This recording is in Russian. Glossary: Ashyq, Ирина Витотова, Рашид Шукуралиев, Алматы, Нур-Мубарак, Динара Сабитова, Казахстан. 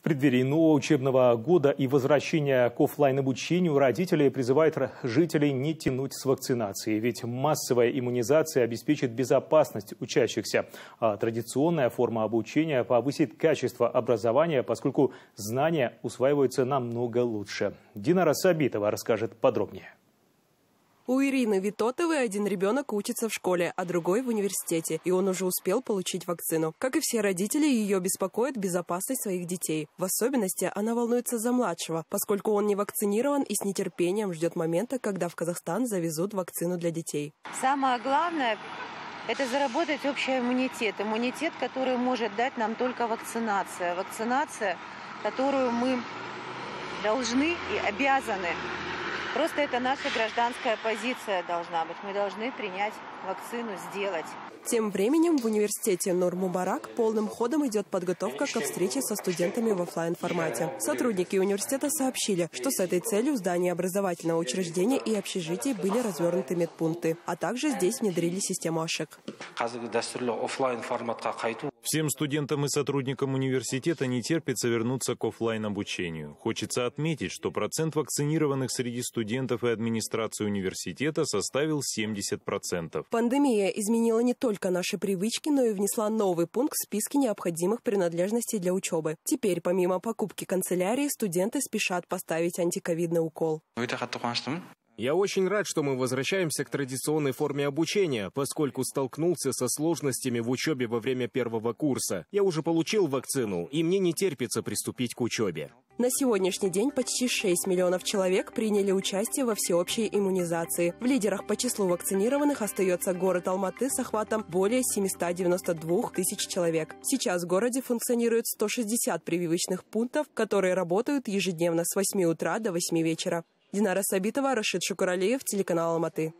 В преддверии нового учебного года и возвращения к офлайн-обучению родители призывают жителей не тянуть с вакцинацией, ведь массовая иммунизация обеспечит безопасность учащихся, а традиционная форма обучения повысит качество образования, поскольку знания усваиваются намного лучше. Динара Сабитова расскажет подробнее. У Ирины Витотовой один ребенок учится в школе, а другой в университете, и он уже успел получить вакцину. Как и все родители, ее беспокоит безопасность своих детей. В особенности она волнуется за младшего, поскольку он не вакцинирован и с нетерпением ждет момента, когда в Казахстан завезут вакцину для детей. Самое главное – это заработать общий иммунитет. Иммунитет, который может дать нам только вакцинация. Вакцинация, которую мы должны и обязаны. Просто это наша гражданская позиция должна быть. Мы должны принять вакцину, сделать. Тем временем в университете Нур-Мубарак полным ходом идет подготовка ко встрече со студентами в офлайн-формате. Сотрудники университета сообщили, что с этой целью в здании образовательного учреждения и общежитий были развернуты медпункты. А также здесь внедрили систему Ashyq. Всем студентам и сотрудникам университета не терпится вернуться к офлайн-обучению. Хочется отметить, что процент вакцинированных среди студентов и администрации университета составил 70%. Пандемия изменила не только наши привычки, но и внесла новый пункт в списке необходимых принадлежностей для учебы. Теперь, помимо покупки канцелярии, студенты спешат поставить антиковидный укол. Я очень рад, что мы возвращаемся к традиционной форме обучения, поскольку столкнулся со сложностями в учебе во время первого курса. Я уже получил вакцину, и мне не терпится приступить к учебе. На сегодняшний день почти 6 миллионов человек приняли участие во всеобщей иммунизации. В лидерах по числу вакцинированных остается город Алматы с охватом более 792 тысяч человек. Сейчас в городе функционирует 160 прививочных пунктов, которые работают ежедневно с 8 утра до 8 вечера. Динара Сабитова, Рашид Шукуралиев, телеканал Алматы.